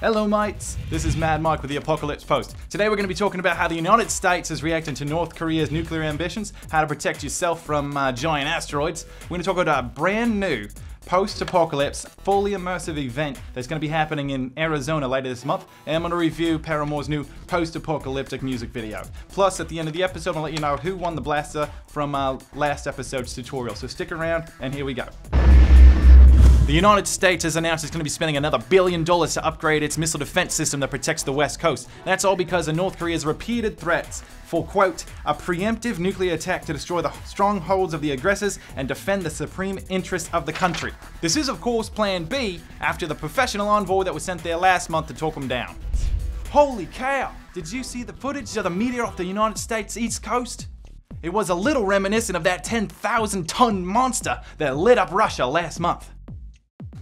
Hello mates, this is Mad Mike with The Apocalypse Post. Today we're going to be talking about how the United States is reacting to North Korea's nuclear ambitions, how to protect yourself from giant asteroids. We're going to talk about a brand new post-apocalypse, fully immersive event that's going to be happening in Arizona later this month, and I'm going to review Paramore's new post-apocalyptic music video. Plus, at the end of the episode, I'll let you know who won the blaster from last episode's tutorial, so stick around, and here we go. The United States has announced it's going to be spending another $1 billion to upgrade its missile defense system that protects the West Coast. That's all because of North Korea's repeated threats for, quote, a preemptive nuclear attack to destroy the strongholds of the aggressors and defend the supreme interests of the country. This is, of course, Plan B after the professional envoy that was sent there last month to talk them down. Holy cow! Did you see the footage of the meteor off the United States East Coast? It was a little reminiscent of that 10,000-ton monster that lit up Russia last month.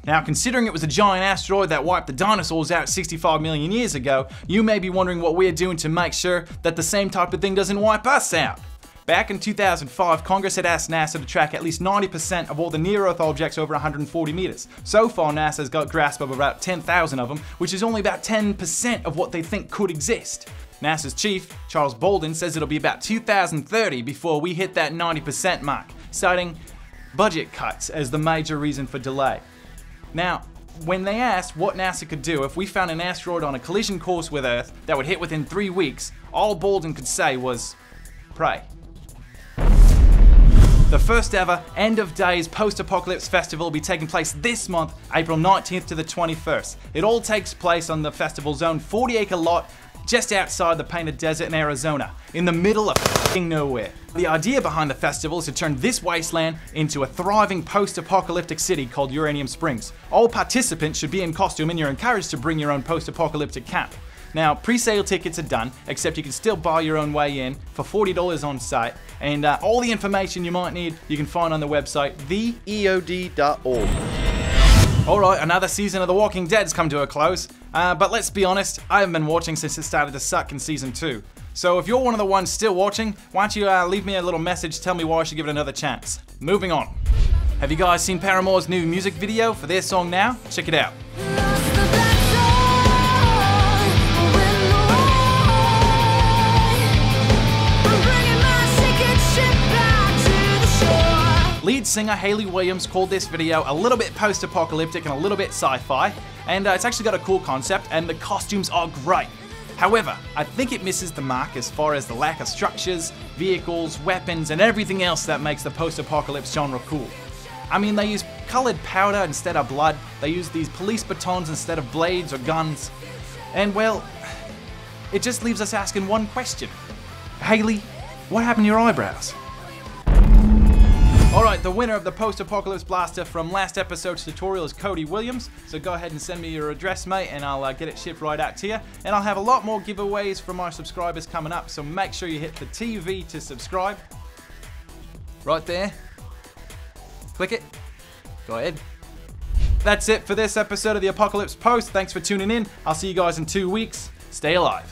Now, considering it was a giant asteroid that wiped the dinosaurs out 65 million years ago, you may be wondering what we're doing to make sure that the same type of thing doesn't wipe us out. Back in 2005, Congress had asked NASA to track at least 90% of all the near-Earth objects over 140 meters. So far, NASA's got grasp of about 10,000 of them, which is only about 10% of what they think could exist. NASA's chief, Charles Bolden, says it'll be about 2030 before we hit that 90% mark, citing budget cuts as the major reason for delay. Now, when they asked what NASA could do if we found an asteroid on a collision course with Earth that would hit within 3 weeks, all Bolden could say was, pray. The first ever End of Days Post-Apocalypse Festival will be taking place this month, April 19th to the 21st. It all takes place on the festival's own 40-acre lot just outside the Painted Desert in Arizona, in the middle of f***ing nowhere. The idea behind the festival is to turn this wasteland into a thriving post-apocalyptic city called Uranium Springs. All participants should be in costume and you're encouraged to bring your own post-apocalyptic cap. Now, pre-sale tickets are done, except you can still buy your own way in for $40 on site, and all the information you might need you can find on the website, theeod.org. Alright, another season of The Walking Dead's come to a close, but let's be honest, I haven't been watching since it started to suck in Season 2. So if you're one of the ones still watching, why don't you leave me a little message, tell me why I should give it another chance. Moving on. Have you guys seen Paramore's new music video for their song Now? Check it out. Lead singer Haley Williams called this video a little bit post-apocalyptic and a little bit sci-fi, and it's actually got a cool concept and the costumes are great. However, I think it misses the mark as far as the lack of structures, vehicles, weapons, and everything else that makes the post-apocalypse genre cool. I mean, they use colored powder instead of blood, they use these police batons instead of blades or guns, and well, it just leaves us asking one question. Haley, what happened to your eyebrows? Alright, the winner of the post-apocalypse blaster from last episode's tutorial is Cody Williams, so go ahead and send me your address, mate, and I'll get it shipped right out to you. And I'll have a lot more giveaways from our subscribers coming up, so make sure you hit the TV to subscribe. Right there. Click it. Go ahead. That's it for this episode of The Apocalypse Post. Thanks for tuning in. I'll see you guys in 2 weeks. Stay alive.